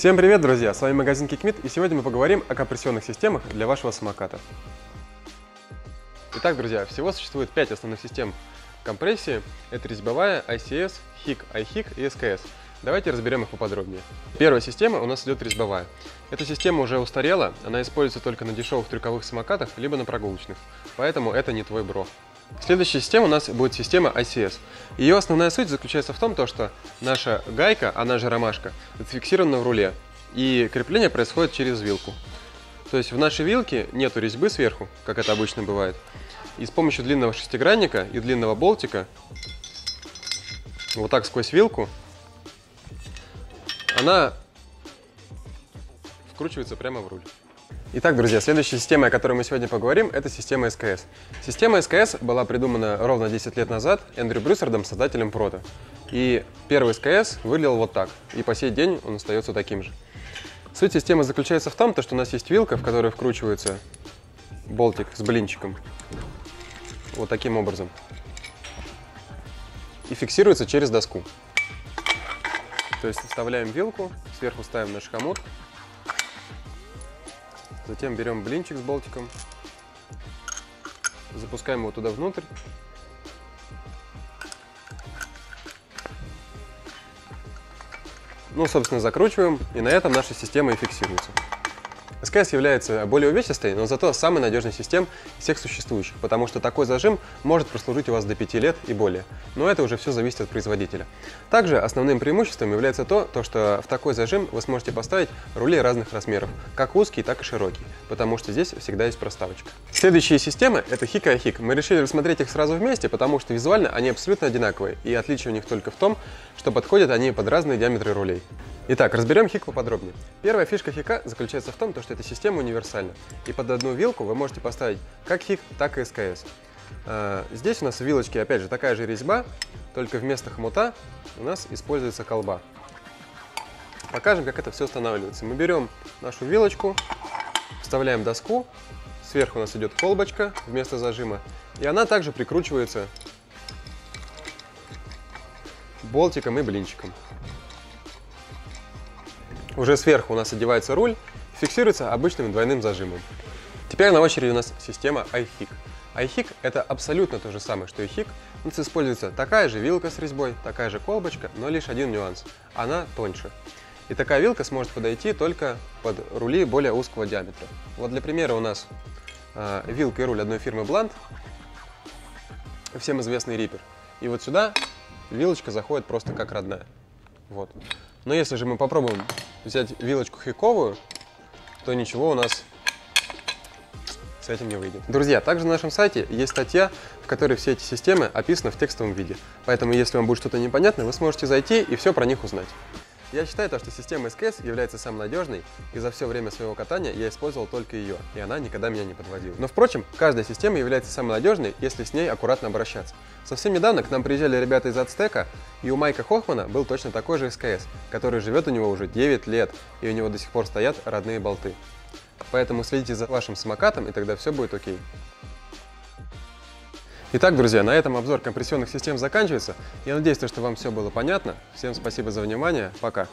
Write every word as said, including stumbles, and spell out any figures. Всем привет, друзья! С вами магазин Кикмит, и сегодня мы поговорим о компрессионных системах для вашего самоката. Итак, друзья, всего существует пять основных систем компрессии. Это резьбовая, ай си эс, хик, ай хик и эс ка эс. Давайте разберем их поподробнее. Первая система у нас идет резьбовая. Эта система уже устарела, она используется только на дешевых трюковых самокатах, либо на прогулочных, поэтому это не твой бро. Следующая система у нас будет система ай си эс. Ее основная суть заключается в том, что наша гайка, она же ромашка, зафиксирована в руле, и крепление происходит через вилку. То есть в нашей вилке нету резьбы сверху, как это обычно бывает, и с помощью длинного шестигранника и длинного болтика, вот так сквозь вилку, она вкручивается прямо в руль. Итак, друзья, следующая система, о которой мы сегодня поговорим, это система эс ка эс. Система эс ка эс была придумана ровно десять лет назад Эндрю Брюссардом, создателем Протто. И первый эс ка эс выглядел вот так, и по сей день он остается таким же. Суть системы заключается в том, что у нас есть вилка, в которую вкручивается болтик с блинчиком. Вот таким образом. И фиксируется через доску. То есть вставляем вилку, сверху ставим наш хомут. Затем берем блинчик с болтиком, запускаем его туда внутрь. Ну, собственно, закручиваем, и на этом наша система и фиксируется. эс ка эс является более увесистой, но зато самой надежной системой всех существующих, потому что такой зажим может прослужить у вас до пяти лет и более. Но это уже все зависит от производителя. Также основным преимуществом является то, то что в такой зажим вы сможете поставить рули разных размеров, как узкие, так и широкие, потому что здесь всегда есть проставочка. Следующие системы — это хик и ай хик. Мы решили рассмотреть их сразу вместе, потому что визуально они абсолютно одинаковые, и отличие у них только в том, что подходят они под разные диаметры рулей. Итак, разберем хик поподробнее. Первая фишка хика заключается в том, что эта система универсальна, и под одну вилку вы можете поставить как хик, так и эс ка эс. Здесь у нас в вилочке, опять же, такая же резьба, только вместо хомута у нас используется колба. Покажем, как это все устанавливается. Мы берем нашу вилочку, вставляем доску, сверху у нас идет колбочка вместо зажима, и она также прикручивается болтиком и блинчиком. Уже сверху у нас одевается руль, фиксируется обычным двойным зажимом. Теперь на очереди у нас система ай хик. ай хик это абсолютно то же самое, что и хик. У нас используется такая же вилка с резьбой, такая же колбочка, но лишь один нюанс – она тоньше. И такая вилка сможет подойти только под рули более узкого диаметра. Вот для примера у нас э, вилка и руль одной фирмы Blunt, всем известный Reaper. И вот сюда вилочка заходит просто как родная. Вот. Но если же мы попробуем взять вилочку хиковую, то ничего у нас с этим не выйдет. Друзья, также на нашем сайте есть статья, в которой все эти системы описаны в текстовом виде. Поэтому, если вам будет что-то непонятно, вы сможете зайти и все про них узнать. Я считаю, что система эс ка эс является самой надежной, и за все время своего катания я использовал только ее, и она никогда меня не подводила. Но, впрочем, каждая система является самой надежной, если с ней аккуратно обращаться. Совсем недавно к нам приезжали ребята из Ацтека, и у Майка Хохмана был точно такой же эс ка эс, который живет у него уже девять лет, и у него до сих пор стоят родные болты. Поэтому следите за вашим самокатом, и тогда все будет окей. Итак, друзья, на этом обзор компрессионных систем заканчивается. Я надеюсь, что вам все было понятно. Всем спасибо за внимание. Пока.